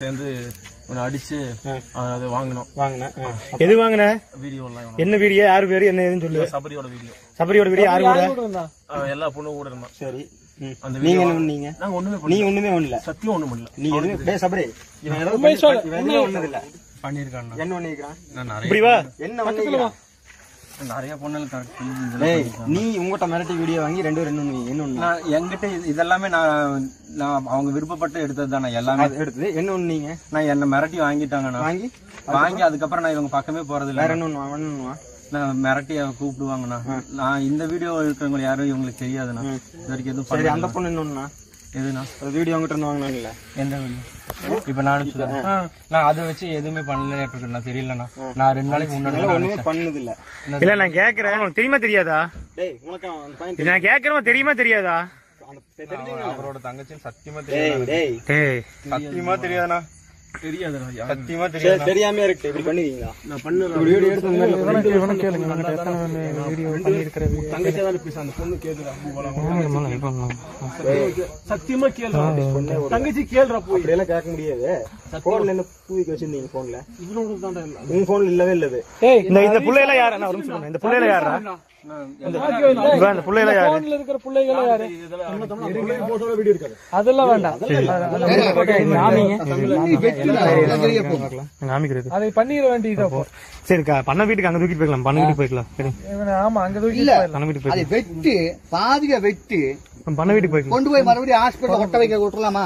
நிறைய நீ உங்ககிட்ட மிரட்டி வீடியோ வாங்கி ரெண்டு என்கிட்ட இதெல்லாமே நான் அவங்க விருப்பப்பட்டு எடுத்தது தானே எல்லாமே எடுத்தது. என்ன ஒண்ணு நீங்க நான் என்ன மிரட்டி வாங்கிட்டாங்க, நான் வாங்கி வாங்கி அதுக்கப்புறம் நான் இவங்க பக்கமே போறது இல்லை. வேற என்ன நான் மிரட்டி கூப்பிடுவாங்கண்ணா, நான் இந்த வீடியோ இருக்கிறவங்க யாரும் இவங்களுக்கு தெரியாதுண்ணா. இது வரைக்கும் எதுவும் அந்த பொண்ணு என்னன்னா எதுனா வீடியோ அவங்ககிட்ட இருந்து வாங்கினாங்க இல்லை எந்த வீடியோ இப்ப நானும் நான் அதை வச்சு எதுவுமே பண்ணல அப்படின்னு தெரியலண்ணா. நான் 2 நாளைக்கு முன்னாடி பண்ணது இல்ல இல்ல நான் கேக்குறேன் தெரியுமா தெரியாதா, நான் கேக்குறேன் தெரியுமா தெரியாதா, அவரோட தங்கச்சின்னு சத்தியமா தெரியாது, சத்தியமா தெரியாதுண்ணா, சத்தியமா தெரியாது, தெரியாம இருக்கு. இப்படி பண்ணுவீங்களா? நான் சத்தியமா கேளுங்க தங்கச்சி கேள்றா போய் எல்லாம் கேட்க முடியாது. போன்ல என்ன பூவிக்கு வச்சிருந்தீங்க? போன்ல இவனோட தாண்டா உங்க போன்ல இல்லவே இல்லது. இந்த பிள்ளைல யாரு? நான் சொல்றேன், இந்த பிள்ளைல யாரா? கொண்டு போய் மறுபடியும் ஹாஸ்பிட்டல் ஒட்ட வைக்க விட்டுலாமா?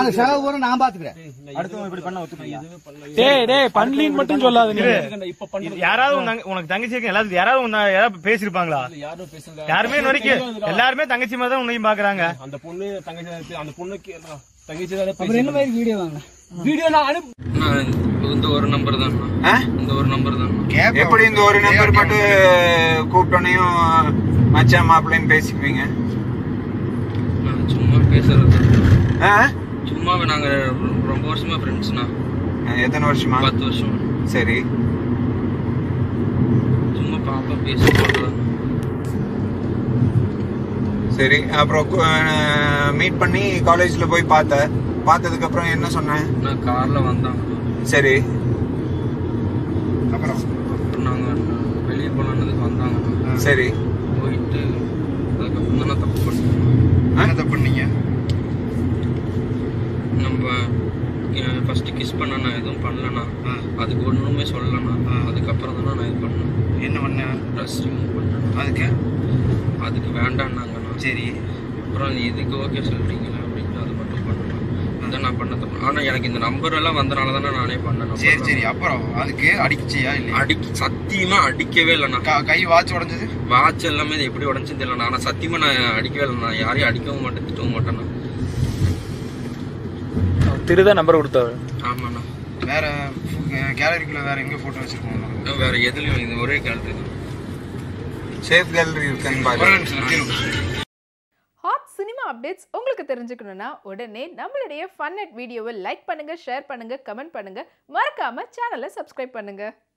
அந்த செலவு நான் பாத்துக்கிறேன். மட்டும் சொல்லாது. யாராவது உனக்கு தங்கச்சி எல்லாத்துக்கும் யாராவது பேசிருப்பாங்களா? யாருமே எல்லாருமே தங்கச்சி மாதிரி தான் உன்னையும் பாக்குறாங்க. அந்த பொண்ணு தங்கச்சி, அந்த பொண்ணுக்கு தங்கச்சி இந்த ஒரு நம்பர் தான், இந்த ஒரு நம்பர் தான். எப்படி இந்த ஒரு நம்பர் மட்டும் கூப்பிட்டோனையும் மச்சான் மாப்பிள்ளைன்னு பேசிக்குவீங்க? சும்மா பேசுறது, சும்மா. நாங்க ரொம்ப வருஷமா ஃப்ரெண்ட்ஸ்னா. எத்தனை வருஷமா? 10 வருஷம். சரி, சும்மா பாப்பா பேசுறோம். சரி, அப்புறம் மீட் பண்ணி காலேஜ்ல போய் பார்த்ததுக்கு அப்புறம் என்ன சொன்னேன்? நான் கார்ல வந்தேன். சரி, அப்புறம் நாங்க வெளியே போனதுக்கு வந்தாங்க. சரி, போயிட்டு அதுக்கப்புறம் தான் தப்பு பண்ணேன். தப்பு பண்ணீங்க? நம்ம ஃபர்ஸ்ட் கிஸ் பண்ணா எதுவும் பண்ணலண்ணா, அதுக்கு ஒன்றுமே சொல்லலண்ணா. அதுக்கப்புறம் தானே நான் இது பண்ணேன். என்ன பண்ணேன்? ட்ரெஸ் ரிமூவ் பண்ணேன். அதுக்கு வேண்டான்னாங்கண்ணா. சரி, அப்புறம் இதுக்கு ஓகே சொல்றீங்களா அப்படின்ட்டு அது மட்டும் பண்ணேன். இதான் நான் பண்ண தப்பு. ஆனால் எனக்கு இந்த நம்பர் எல்லாம் வந்தனால தானே நானே பண்ணேன். சரி சரி, அப்புறம் அதுக்கு அடிக்கிச்சியா? இல்லை, சத்தியமாக அடிக்கவே இல்லைண்ணா. கை வாட்ச் உடஞ்சது, வாட்ச் எல்லாமே எப்படி உடஞ்சுன்னு தெரியலண்ணா. ஆனால் சத்தியமாக நான் அடிக்கவே இல்லைண்ணா, யாரையும் அடிக்கவும் மாட்டேன், திட்டவும் மாட்டேண்ணா. திருதான் நம்பர் கொடுத்தாரு. ஆமாண்ணா. வேற கேலரிக்குள்ள வேற எங்க போட்டோ வச்சிருக்கோம்? வேற எதுலயும் இது ஒரே கேலரி தான். சேஃப் கேலரி இருக்குன்னு பாருங்க. ஹாட் சினிமா அப்டேட்ஸ் உங்களுக்கு தெரிஞ்சுக்கணும்னா உடனே நம்மளுடைய ஃபன் நெட் வீடியோவை லைக் பண்ணுங்க, ஷேர் பண்ணுங்க, கமெண்ட் பண்ணுங்க, மறக்காம சேனலை சப்ஸ்கிரைப் பண்ணுங்க.